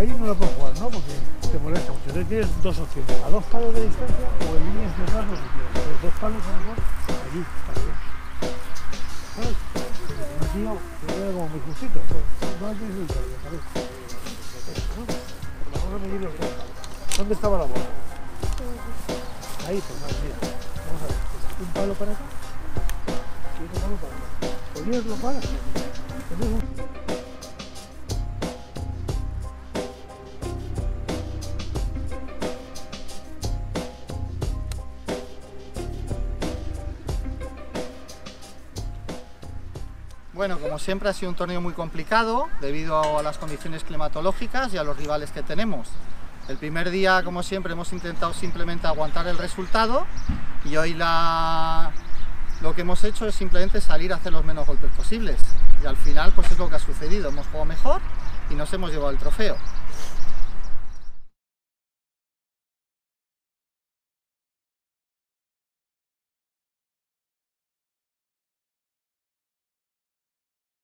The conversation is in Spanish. ahí no la puedo jugar, ¿no? Porque te molesta mucho. Entonces tienes dos opciones, a dos palos de distancia o en líneas de atrás, no sé qué. Entonces dos palos a lo mejor allí, también. ¿Sabes? Aquí no, te queda como muy justito. No hay que ir del cambio, ¿sabes? Vamos a medir los dos palos. ¿Dónde estaba la bola? Ahí, pues más, mira. Vamos a ver, un palo para acá y otro palo para acá. ¿Podrías lo para? Bueno, como siempre ha sido un torneo muy complicado debido a las condiciones climatológicas y a los rivales que tenemos. El primer día, como siempre, hemos intentado simplemente aguantar el resultado y hoy lo que hemos hecho es simplemente salir a hacer los menos golpes posibles y al final pues es lo que ha sucedido, hemos jugado mejor y nos hemos llevado el trofeo.